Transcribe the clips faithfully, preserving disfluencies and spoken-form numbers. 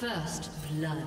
First blood.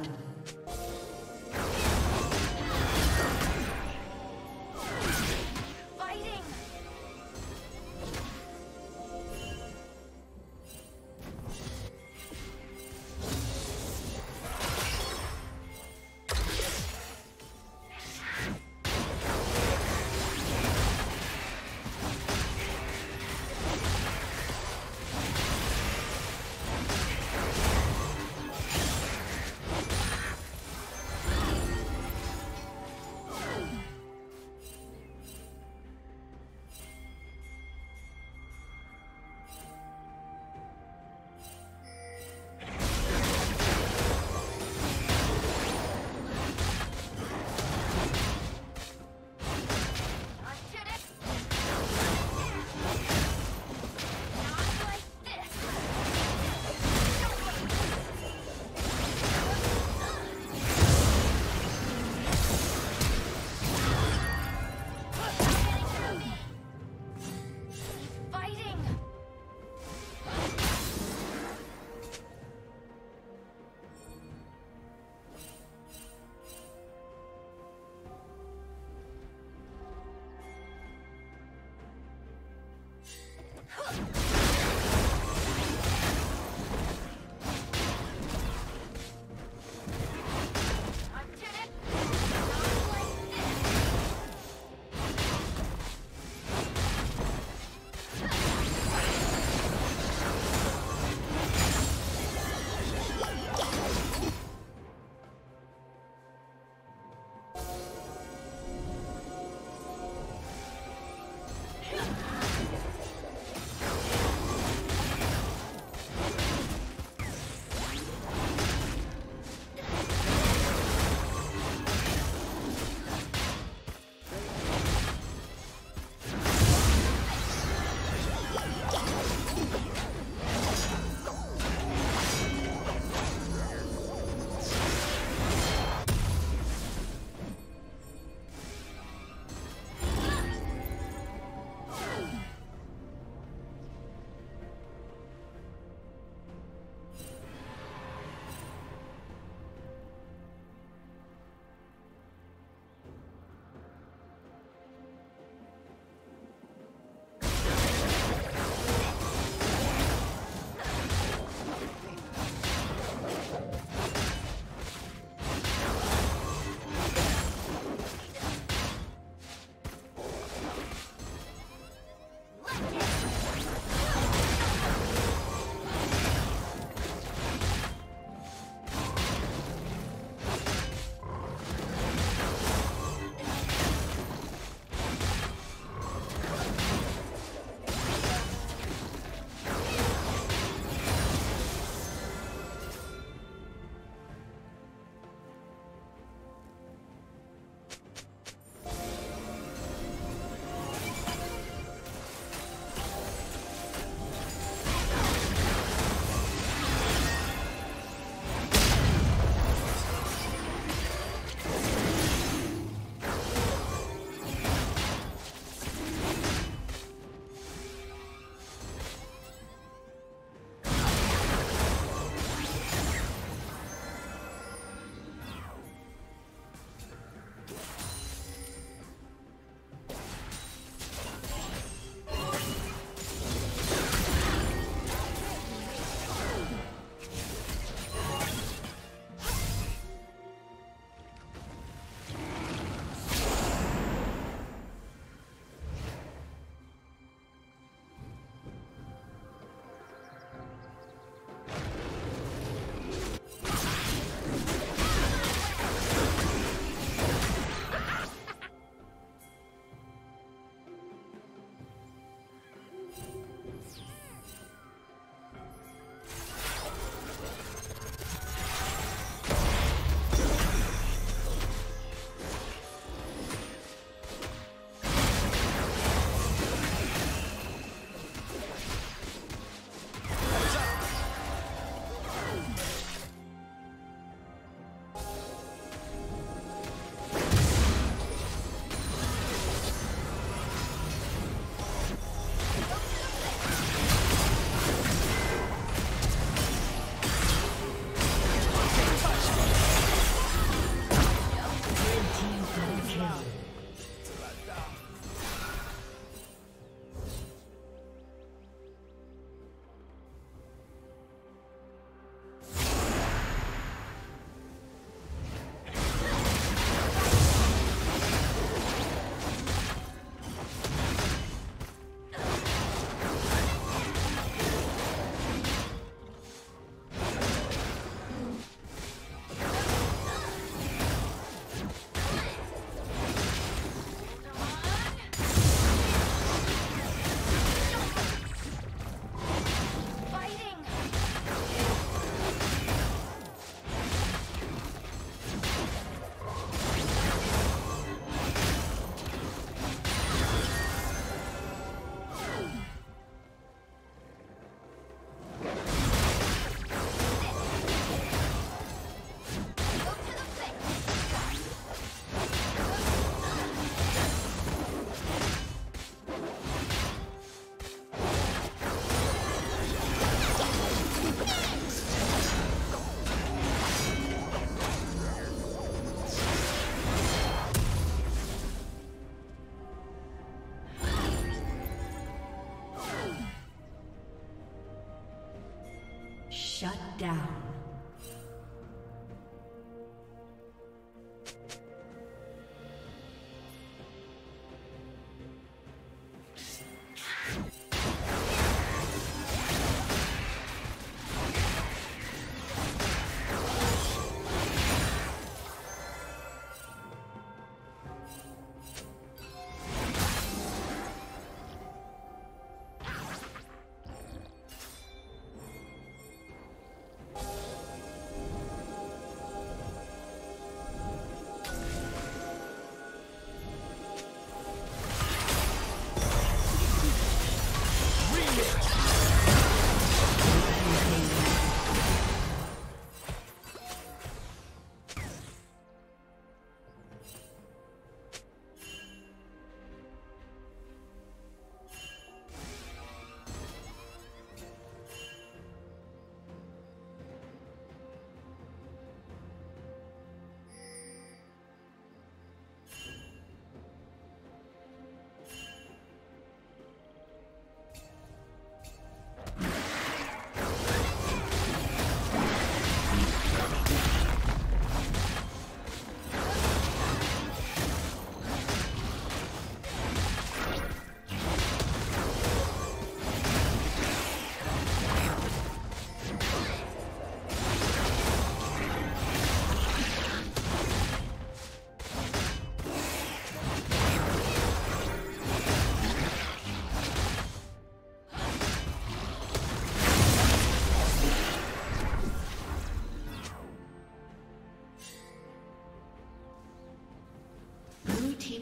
Shut down.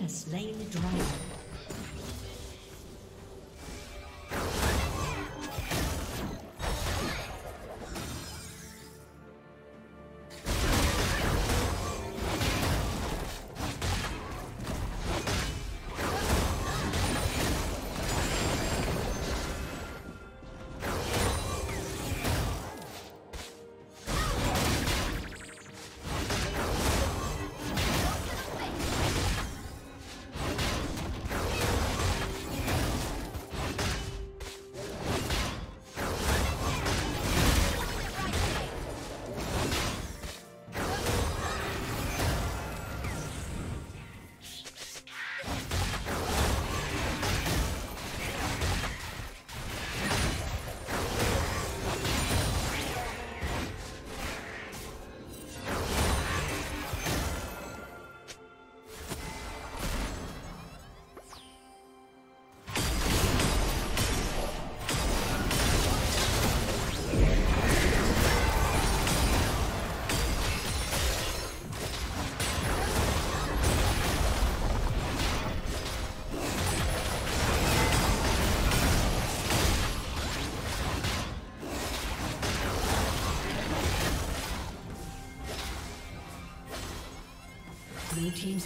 Slain the dragon. Blue team's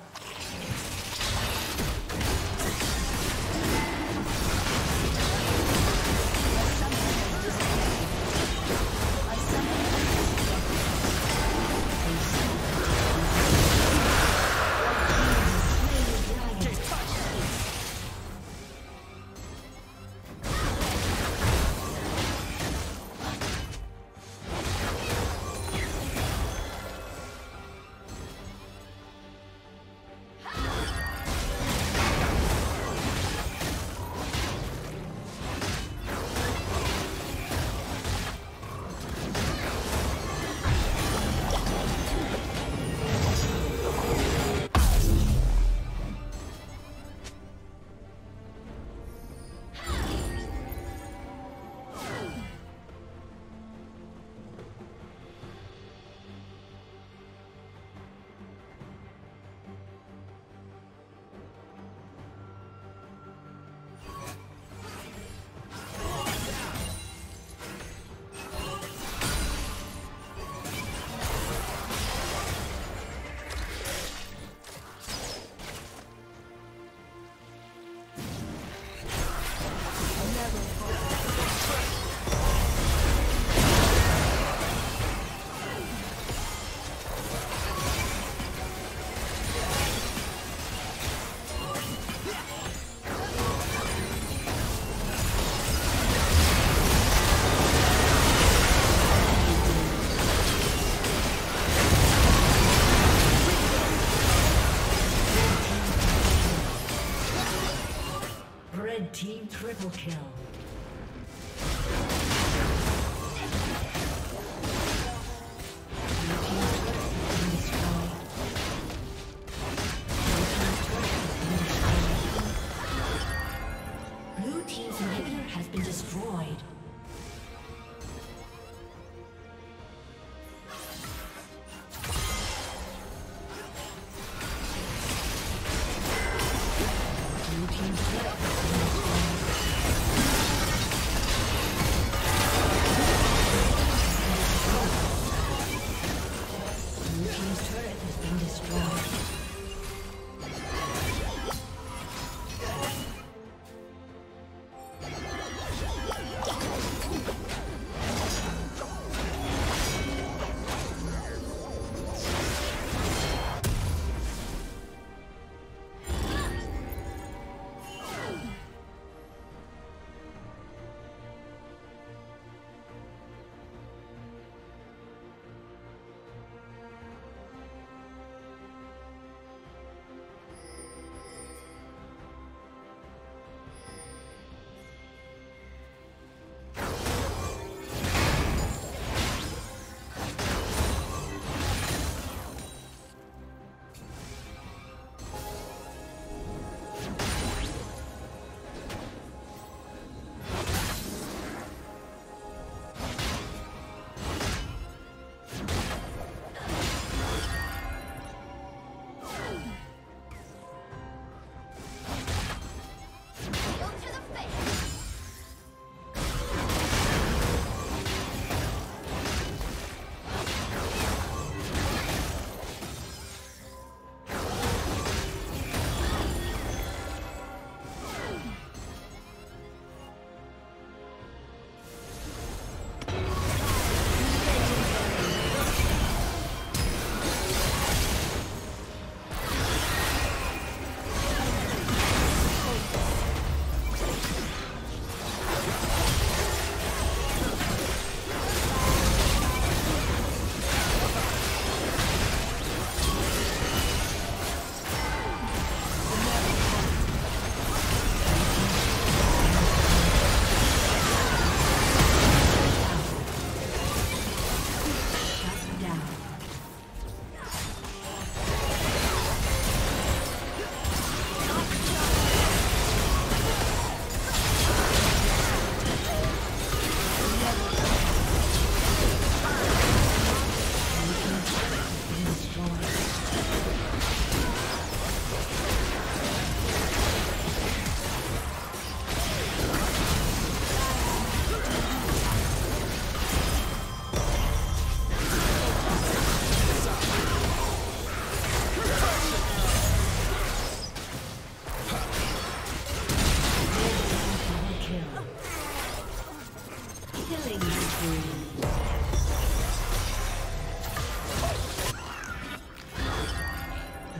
Team triple kill. Blue team's inhibitor has been destroyed. Blue team's inhibitor has been destroyed.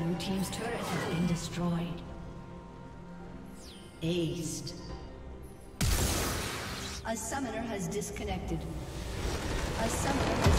Blue team's turret has been destroyed. Aced. A summoner has disconnected. A summoner has